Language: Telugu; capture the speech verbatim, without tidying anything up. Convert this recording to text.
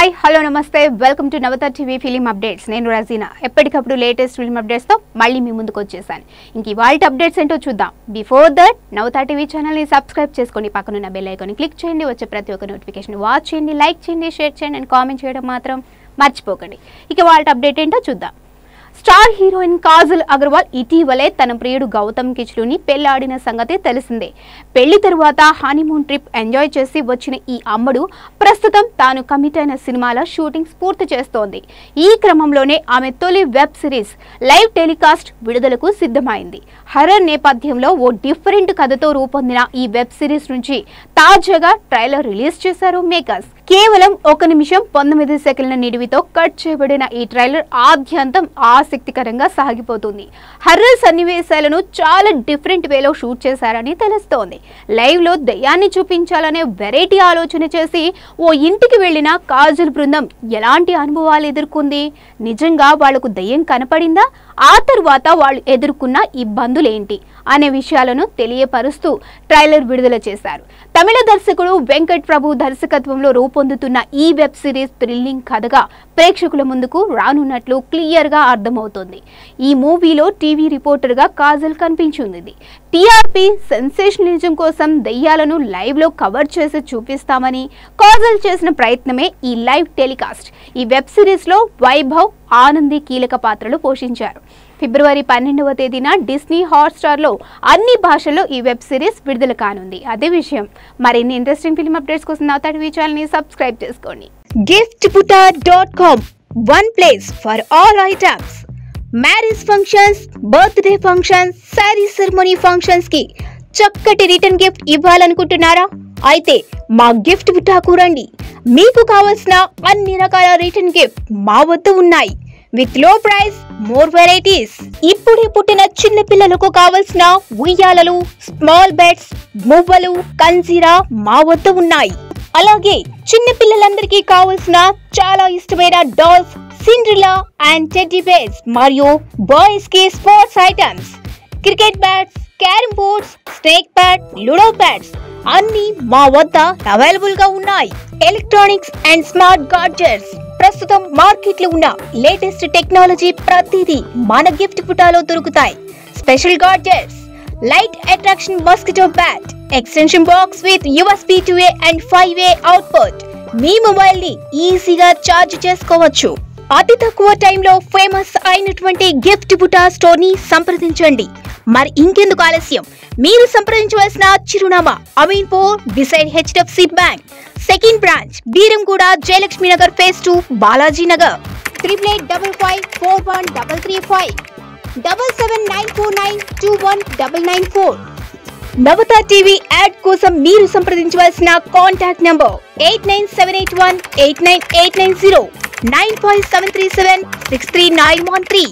हाई हेलो नमस्ते welcome to Navata TV film updates नैन रजीना एप्पटिकप्पुडु लेटेस्ट फिल्म अपडेट्स तो मल्ली मी मुंदुकु वच्चेसानु इंकी वाल्ट अपडेट्स ఏంటో చూద్దాం before that Navata TV channel ని సబ్స్క్రైబ్ చేసుకొని పక్కన ఉన్న బెల్ ఐకాన్ ని క్లిక్ చేయండి వచ్చే ప్రతి ఒక్క నోటిఫికేషన్ వాచ్ చేయండి లైక్ చేయండి షేర్ చేయండి అండ్ కామెంట్ చేయడం మాత్రం మర్చిపోకండి ఇక వాల్ట్ అప్డేట్ ఏంటో చూద్దాం స్టార్ హీరోయిన్ కాజల్ అగర్వాల్ ఇటీవలే తన ప్రియుడు గౌతమ్ కిచ్లుని పెళ్ళాడిన సంగతి తెలిసిందే. పెళ్లి తరువాత హనీమూన్ ట్రిప్ ఎంజాయ్ చేసి వచ్చిన ఈ అమ్మడు ప్రస్తుతం తాను కమిట్ అయిన సినిమాల షూటింగ్స్ పూర్తి చేస్తోంది. ఈ క్రమంలోనే ఆమె తొలి వెబ్ సిరీస్ లైవ్ టెలికాస్ట్ విడుదలకు సిద్ధమైంది. హర్రర్ నేపథ్యంలో ఓ డిఫరెంట్ కథతో రూపొందిన ఈ వెబ్ సిరీస్ నుంచి తాజాగా ట్రైలర్ రిలీజ్ చేశారు మేకర్స్. కేవలం ఒక నిమిషం పంతొమ్మిది సెకన్ల నిడివితో కట్ చేయబడిన ఈ ట్రైలర్ ఆద్యంతం ఆసక్తికరంగా సాగిపోతుంది. హర్రర్ సన్నివేశాలను చాలా డిఫరెంట్ వేలో షూట్ చేశారని తెలుస్తోంది. లైవ్ లో దయ్యాన్ని చూపించాలనే వెరైటీ ఆలోచన చేసి ఓ ఇంటికి వెళ్లిన కాజల్ బృందం ఎలాంటి అనుభవాలు ఎదుర్కొంది, నిజంగా వాళ్లకు దయ్యం కనపడిందా, ఆ తర్వాత వాళ్ళు ఎదుర్కొన్న ఇబ్బందులేంటి అనే విషయాలను తెలియపరుస్తూ ట్రైలర్ విడుదల చేశారు. తమిళ దర్శకుడు వెంకట్ ప్రభు దర్శకత్వంలో రూపొందుతున్న ఈ వెబ్ సిరీస్ థ్రిల్లింగ్ కథగా ప్రేక్షకుల ముందుకు రానున్నట్లు క్లియర్ గా అర్థమవుతోంది. ఈ మూవీలో టీవీ రిపోర్టర్ గా కాజల్ కనిపించింది. టీఆర్పీ సెన్సేషనలిజం కోసం దయ్యాలను లైవ్ లో కవర్ చేసి చూపిస్తామని కాజల్ చేసిన ప్రయత్నమే ఈ లైవ్ టెలికాస్ట్. ఈ వెబ్ సిరీస్ లో వైభవ్, ఆనంది కీలక పాత్రలు పోషించారు. ఫిబ్రవరి పన్నెండవ తేదీన డిస్నీ హాట్స్టార్ లో అన్ని భాషల్లో ఈ వెబ్ సిరీస్ విడుదల కానుంది. అదే విషయం. మరిన్ని ఇంట్రెస్టింగ్ ఫిల్మ్ అప్డేట్స్ కోసం నవతా టీవీ ఛానల్ ని సబ్స్క్రైబ్ చేసుకోండి. gift butta dot com one place for all items. Marriage functions, birthday functions, सारी सर्मनी फंक्षन्स की चक्कटी रिटर्न गिफ्ट इव्वालनुकुंटुन्नारा అయితే మా గిఫ్ట్ బుట్టాకు రండి. మీకు కావాల్సిన అన్ని రకాల రిటర్న్ గిఫ్ట్ మా వద్ద ఉన్నాయి. విత్ లో ప్రైస్, మోర్ వెరైటీస్. ఇప్పుడే పుట్టిన చిన్న పిల్లలకు కావాల్సిన ఉయ్యాలలు, స్మాల్ బెడ్స్, మువ్వలు, కంజీరా మా వద్ద ఉన్నాయి. అలాగే చిన్న పిల్లలందరికీ కావాల్సిన చాలా ఇష్టమైన dolls, Cinderella and teddy bears మరియు బాయ్స్ కి sports items, cricket bats, carrom boards, snake bat, ludo bats అన్ని మా వద్ద అవైలబుల్ గా ఉన్నాయి. ఎలక్ట్రానిక్స్ అండ్ స్మార్ట్ గాడ్జెట్స్, ప్రస్తుతం మార్కెట్ లో ఉన్న లేటెస్ట్ టెక్నాలజీ ప్రతిదీ మన గిఫ్ట్ బుట్టాలో దొరుకుతాయి. Special gadgets, light attraction mosquito bat, extension box with USB two A and five A output. మీ మొబైల్ ని ఈజీగా ఛార్జ్ చేసుకోవచ్చు. అతి తక్కువ టైంలో ఫేమస్ అయినటువంటి గిఫ్ట్ బుటా స్టోర్ ని సంప్రదించండి. మరి ఇంకెందుకు ఆలస్యం, మీరు సంప్రదించవలసిన చిరునామా Ameenpur beside HDFC bank, second branch Beeramguda, Jayalakshmi Nagar phase two, Balaji Nagar. Triple eight double five four one double three five double seven nine four nine two one double nine four. Navata TV ad కోసం మీరు సంప్రదించవలసిన contact number eight nine seven eight one eight nine eight nine zero. nine five seven three seven six three nine one three.